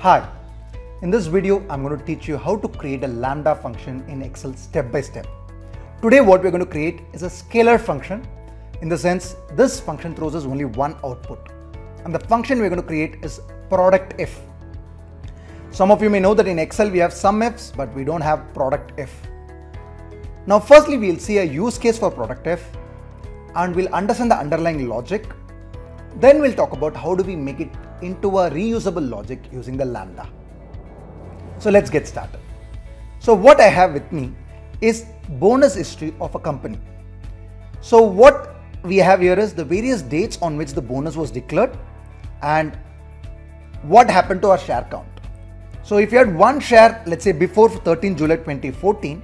Hi, in this video I'm going to teach you how to create a Lambda function in Excel step by step. Today what we're going to create is a scalar function. In the sense, this function throws us only one output, and the function we're going to create is PRODUCTIF. Some of you may know that in Excel we have SUMIFS, but we don't have PRODUCTIF. Now firstly we'll see a use case for PRODUCTIF and we'll understand the underlying logic. Then we'll talk about how do we make it into a reusable logic using the Lambda. So let's get started. So what I have with me is bonus history of a company. So what we have here is the various dates on which the bonus was declared and what happened to our share count. So if you had one share, let's say before 13 July 2014,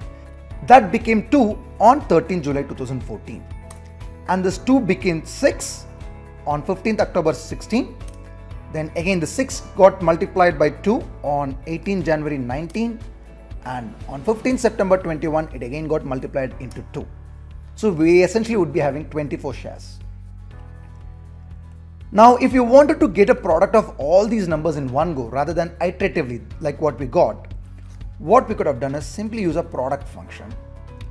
that became 2 on 13 July 2014. And this 2 became 6 on 15th October 16. Then again the 6 got multiplied by 2 on 18 January 19. And on 15th September 21, it again got multiplied into 2. So we essentially would be having 24 shares. Now if you wanted to get a product of all these numbers in one go rather than iteratively like what we got, what we could have done is simply use a product function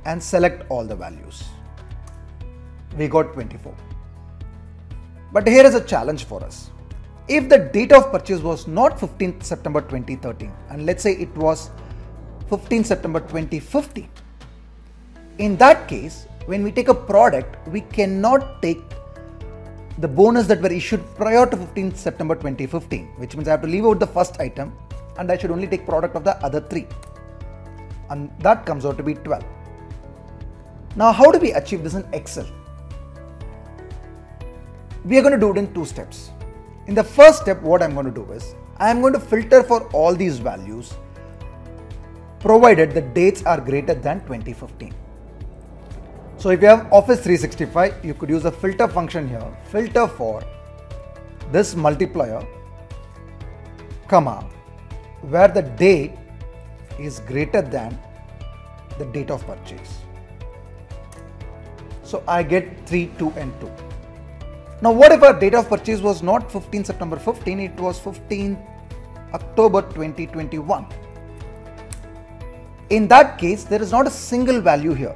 and select all the values. We got 24. But here is a challenge for us. If the date of purchase was not 15th September 2013 and let's say it was 15th September 2015, in that case, when we take a product, we cannot take the bonus that were issued prior to 15th September 2015, which means I have to leave out the first item and I should only take product of the other three, and that comes out to be 12. Now how do we achieve this in Excel? We are going to do it in two steps. In the first step, what I'm going to do is I'm going to filter for all these values provided the dates are greater than 2015. So if you have Office 365, you could use a filter function here, filter for this multiplier, comma, where the date is greater than the date of purchase. So I get 3, 2 and 2. Now what if our date of purchase was not 15 September 15, it was 15 October 2021. In that case, there is not a single value here.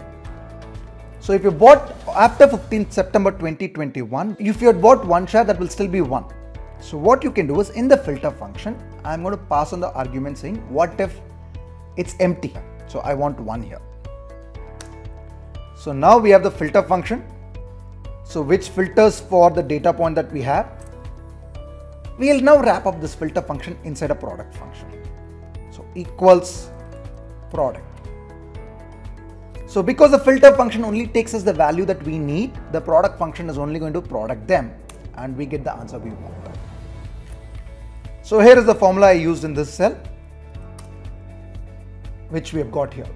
So if you bought after 15th September 2021, if you had bought one share, that will still be 1. So what you can do is in the filter function, I'm going to pass on the argument saying what if it's empty. So I want 1 here. So now we have the filter function, so which filters for the data point that we have. We'll now wrap up this filter function inside a product function. So equals product. So because the filter function only takes us the value that we need, the product function is only going to product them and we get the answer we want. So here is the formula I used in this cell, which we have got here.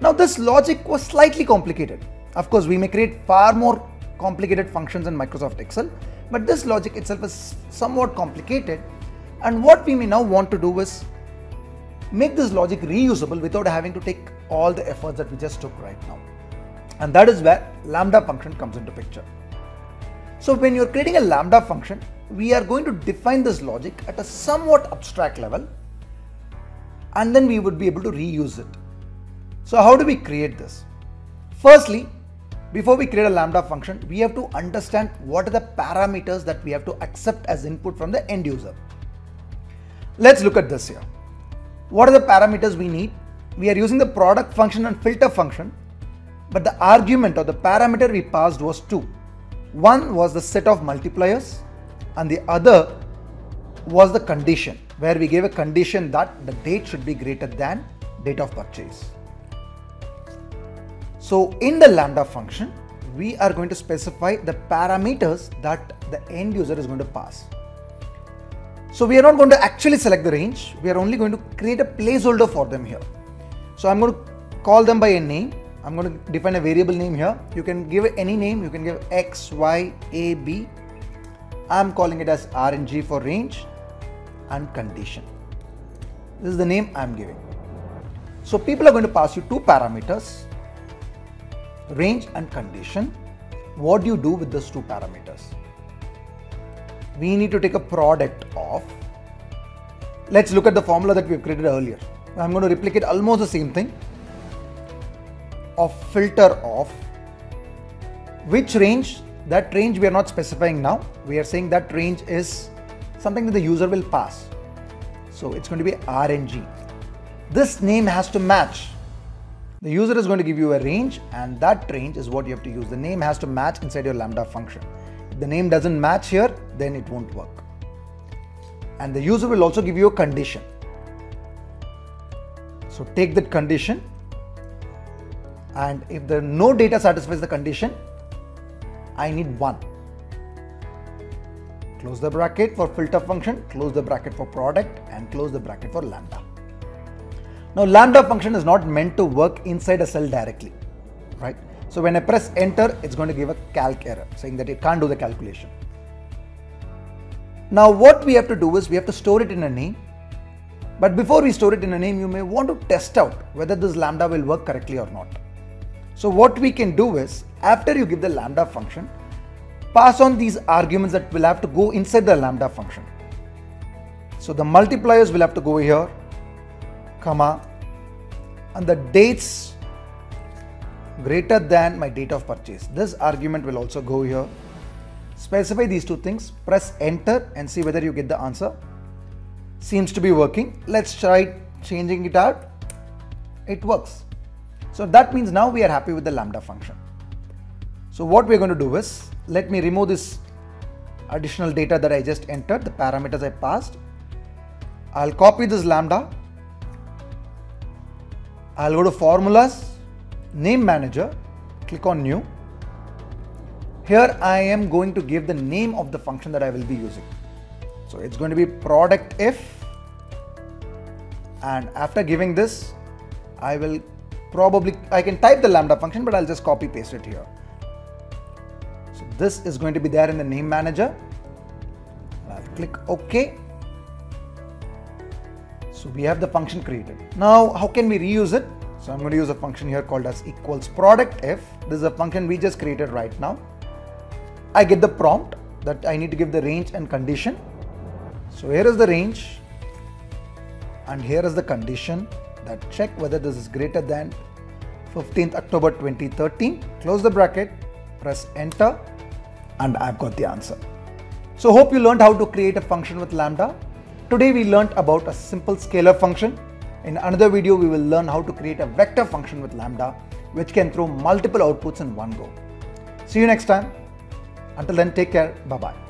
Now this logic was slightly complicated. Of course, we may create far more complicated functions in Microsoft Excel, but this logic itself is somewhat complicated. And what we may now want to do is make this logic reusable without having to take all the efforts that we just took right now. And that is where Lambda function comes into picture. So when you're creating a Lambda function, we are going to define this logic at a somewhat abstract level, and then we would be able to reuse it. So how do we create this? Firstly, before we create a Lambda function, we have to understand what are the parameters that we have to accept as input from the end user. Let's look at this here. What are the parameters we need? We are using the product function and filter function, but the argument or the parameter we passed was 2. One was the set of multipliers and the other was the condition, where we gave a condition that the date should be greater than date of purchase. So in the Lambda function, we are going to specify the parameters that the end user is going to pass. So we are not going to actually select the range, we are only going to create a placeholder for them here. So I'm going to call them by a name, I'm going to define a variable name here. You can give it any name, you can give X, Y, A, B. I'm calling it as R and G for range and condition. This is the name I'm giving. So people are going to pass you two parameters, range and condition. What do you do with those two parameters? We need to take a product of Let's look at the formula that we've created earlier. I'm going to replicate almost the same thing of filter of which range. That range we are not specifying now. We are saying that range is something that the user will pass. So it's going to be RNG. This name has to match. The user is going to give you a range, and that range is what you have to use. The name has to match inside your Lambda function. If the name doesn't match here, then it won't work. And the user will also give you a condition. So take that condition, and if no data satisfies the condition, I need 1. Close the bracket for filter function, close the bracket for product, and close the bracket for Lambda. Now Lambda function is not meant to work inside a cell directly, right? So when I press enter, it's going to give a calc error saying that it can't do the calculation. Now what we have to do is we have to store it in a name, but before we store it in a name, you may want to test out whether this Lambda will work correctly or not. So what we can do is, after you give the Lambda function, pass on these arguments that will have to go inside the Lambda function. So the multipliers will have to go here, comma, and the dates greater than my date of purchase. This argument will also go here. Specify these two things, press enter and see whether you get the answer. Seems to be working. Let's try changing it out. It works. So that means now we are happy with the Lambda function. So what we're going to do is, let me remove this additional data that I just entered, the parameters I passed. I'll copy this Lambda. I'll go to formulas, name manager, click on new. Here I am going to give the name of the function that I will be using. So it's going to be PRODUCTIF, and after giving this, I can type the Lambda function, but I'll just copy paste it here. So this is going to be there in the name manager. I'll click OK. So we have the function created. Now how can we reuse it? So I'm going to use a function here called as equals PRODUCTIF. This is a function we just created right now. I get the prompt that I need to give the range and condition. So here is the range, and here is the condition that check whether this is greater than 15th October 2013. Close the bracket, press enter, and I've got the answer. So hope you learned how to create a function with Lambda. Today we learned about a simple scalar function. In another video we will learn how to create a vector function with Lambda, which can throw multiple outputs in one go. See you next time. Until then, take care. Bye-bye.